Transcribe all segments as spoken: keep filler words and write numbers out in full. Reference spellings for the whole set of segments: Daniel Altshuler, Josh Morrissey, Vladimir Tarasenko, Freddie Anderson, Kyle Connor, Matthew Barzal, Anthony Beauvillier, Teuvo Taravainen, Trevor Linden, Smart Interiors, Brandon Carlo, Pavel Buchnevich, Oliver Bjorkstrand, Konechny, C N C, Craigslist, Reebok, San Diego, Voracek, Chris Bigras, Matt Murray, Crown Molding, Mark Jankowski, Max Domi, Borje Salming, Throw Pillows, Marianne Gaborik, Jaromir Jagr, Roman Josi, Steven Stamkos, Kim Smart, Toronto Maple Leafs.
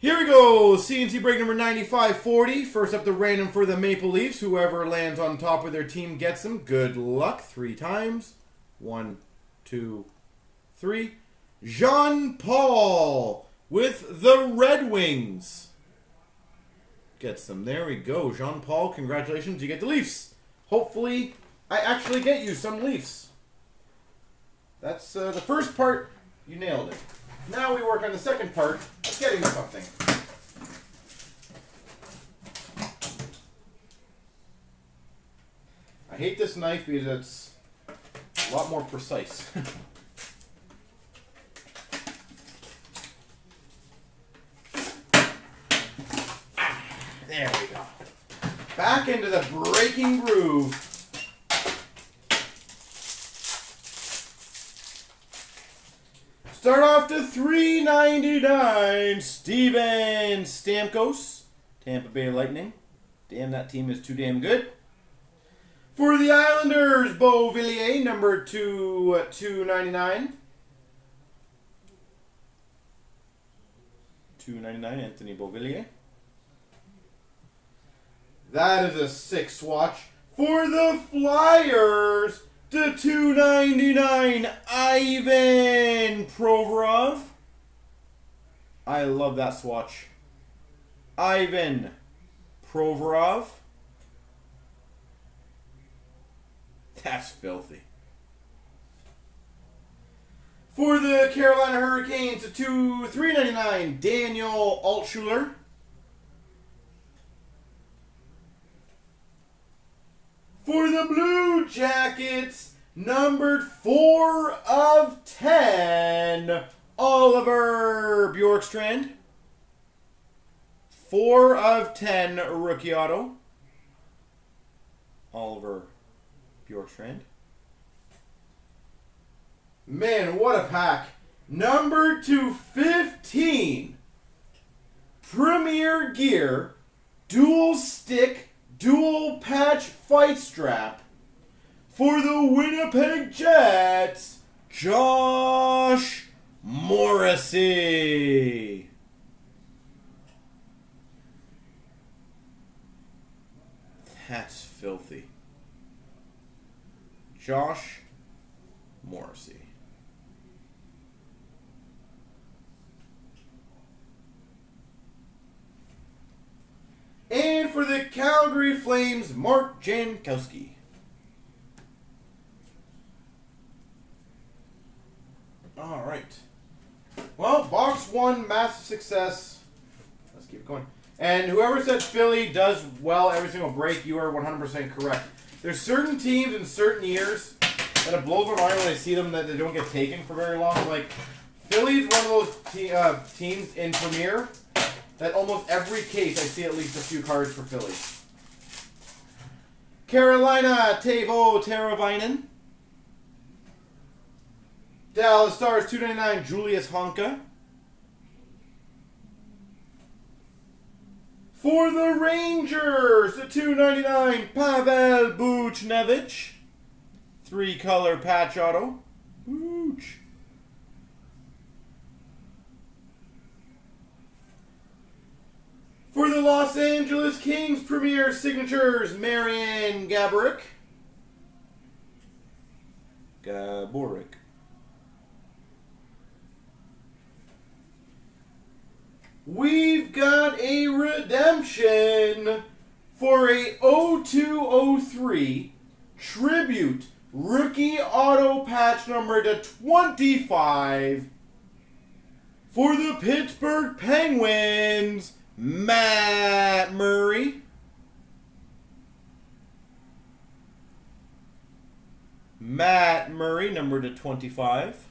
Here we go, C N C break number ninety-five forty. First up, the random for the Maple Leafs. Whoever lands on top of their team gets them. Good luck. Three times. One, two, three. Jean-Paul with the Red Wings. Gets them. There we go. Jean-Paul, congratulations. You get the Leafs. Hopefully, I actually get you some Leafs. That's uh, the first part. You nailed it. Now we work on the second part of getting something. I hate this knife because it's a lot more precise. Ah, there we go. Back into the breaking groove. Start off to three ninety-nine, Steven Stamkos, Tampa Bay Lightning. Damn, that team is too damn good. For the Islanders, Beauvillier, number two at two ninety-nine. two ninety-nine, Anthony Beauvillier. That is a sixth watch. For the Flyers, to two ninety-nine, Ivan Provorov. I love that swatch. Ivan Provorov. That's filthy. For the Carolina Hurricanes, to three ninety-nine, Daniel Altshuler. For the Blue Jackets, numbered four of ten, Oliver Bjorkstrand. four of ten, rookie auto. Oliver Bjorkstrand. Man, what a pack. Number two fifteen, Premier Gear, dual stick, dual patch fight strap for the Winnipeg Jets, Josh Morrissey. That's filthy. Josh Morrissey. And for the Calgary Flames, Mark Jankowski. All right. Well, box one, massive success. Let's keep it going. And whoever said Philly does well every single break, you are one hundred percent correct. There's certain teams in certain years that it blows my mind when I see them that they don't get taken for very long. Like, Philly's one of those te uh, teams in Premier that almost every case I see at least a few cards for Philly. Carolina, Teuvo Taravainen. Dallas Stars, two ninety-nine, Julius Honka. For the Rangers, the two ninety-nine, Pavel Buchnevich. Three-color patch auto. Buch. For the Los Angeles Kings, Premier Signatures, Marianne Gaborik. Gaborik. We've got a redemption for a oh two oh three Tribute Rookie Auto Patch number to twenty-five for the Pittsburgh Penguins, Matt Murray. Matt Murray, number to twenty-five.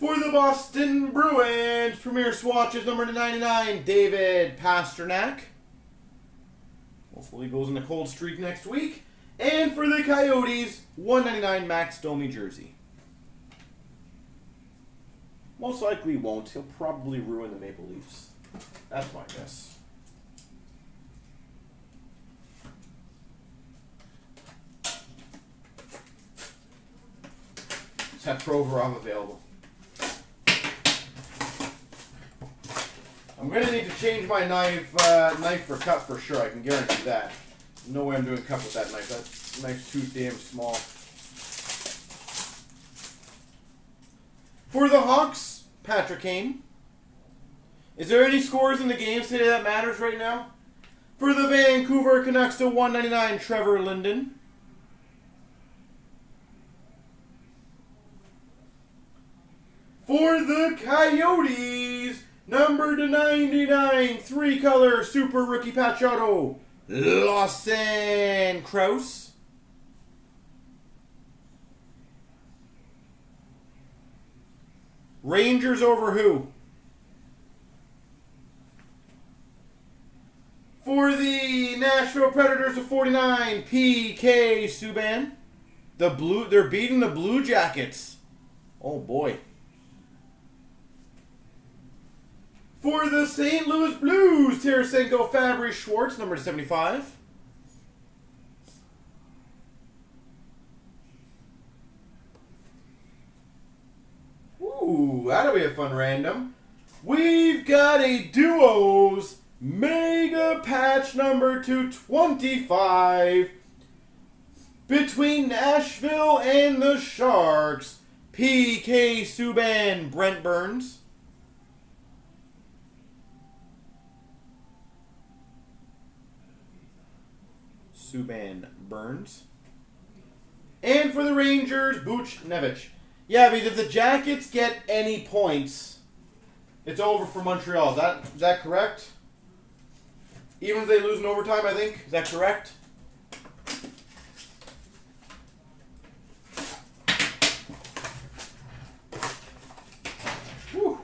For the Boston Bruins, Premier Swatches, number to ninety-nine, David Pastrnak. Hopefully he goes in a cold streak next week. And for the Coyotes, one ninety-nine Max Domi jersey. Most likely won't. He'll probably ruin the Maple Leafs. That's my guess. have Provorov available. I'm going to need to change my knife uh, knife for cup for sure. I can guarantee that. No way I'm doing cup with that knife. That knife's too damn small. For the Hawks, Patrick Kane. Is there any scores in the games today that matters right now? For the Vancouver Canucks to one ninety-nine, Trevor Linden. For the Coyotes, number to ninety-nine, three-color Super Rookie Patch Auto, Lawson Krause. Rangers over who? For the Nashville Predators to forty-nine, P K Subban. The blue, they're beating the Blue Jackets. Oh boy. For the Saint Louis Blues, Tarasenko, Fabry, Schwartz, number seventy-five. Ooh, that'll be a fun random. We've got a Duos Mega Patch number two twenty-five between Nashville and the Sharks, P K Subban, Brent Burns. Subban Burns. And for the Rangers, Buchnevich. Yeah, because if the Jackets get any points, it's over for Montreal. Is that, is that correct? Even if they lose in overtime, I think. Is that correct? Whew.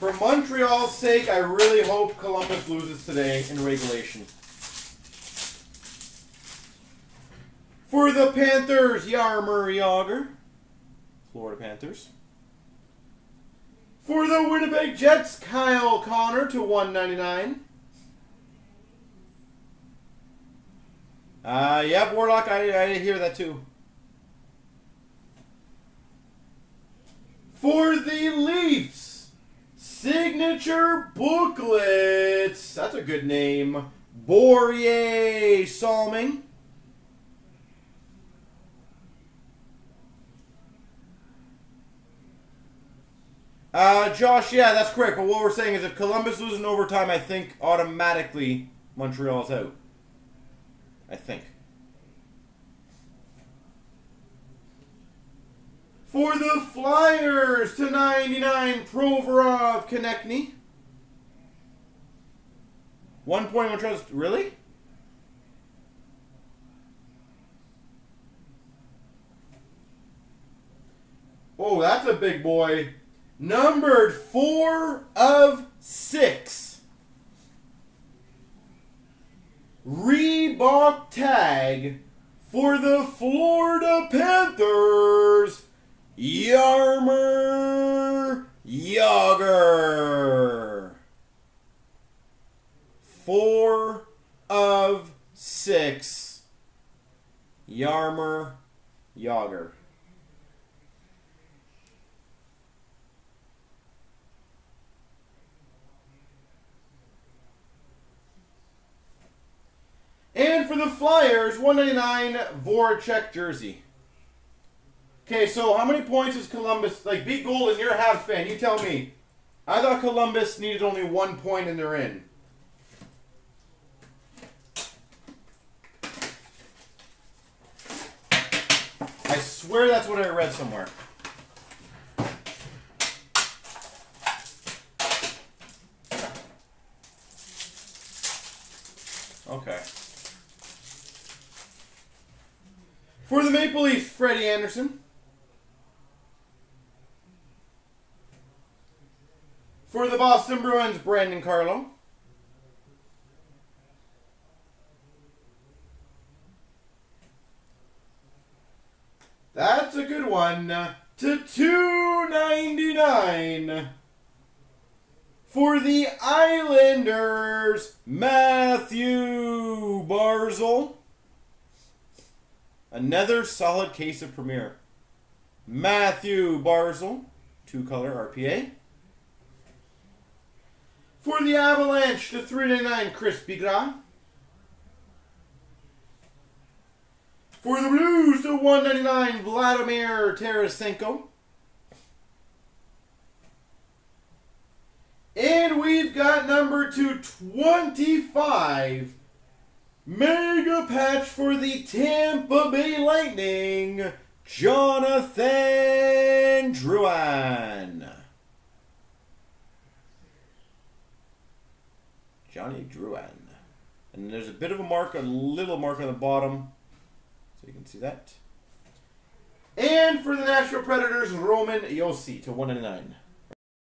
For Montreal's sake, I really hope Columbus loses today in regulation. For the Panthers, Jaromir Jagr, Florida Panthers. For the Winnipeg Jets, Kyle Connor to one ninety-nine. Uh, yeah, Warlock, I, I hear that too. For the Leafs, signature booklets. That's a good name. Borje Salming. Uh, Josh, yeah, that's correct. But what we're saying is if Columbus loses in overtime, I think automatically Montreal's out. I think. For the Flyers to ninety-nine, Provorov, Konechny. One point Montreal's... Really? Oh, that's a big boy. Numbered four of six. Reebok tag for the Florida Panthers. Jaromir Jagr. Four of six. Jaromir Jagr. And for the Flyers, one ninety-nine Voracek jersey. Okay, so how many points is Columbus... Like, beat Golden, you're a half fan. You tell me. I thought Columbus needed only one point and they're in. I swear that's what I read somewhere. Okay. For the Maple Leafs, Freddie Anderson. For the Boston Bruins, Brandon Carlo. That's a good one. To two ninety-nine. For the Islanders, Matthew Barzal. Another solid case of Premier. Matthew Barzal, two-color R P A. For the Avalanche, to three ninety-nine, Chris Bigras. For the Blues, to one ninety-nine, Vladimir Tarasenko. And we've got number two twenty-five, mega patch for the Tampa Bay Lightning, Jonathan Drouin. Johnny Drouin. And there's a bit of a mark, a little mark on the bottom, so you can see that. And for the Nashville Predators, Roman Josi to one ninety-nine.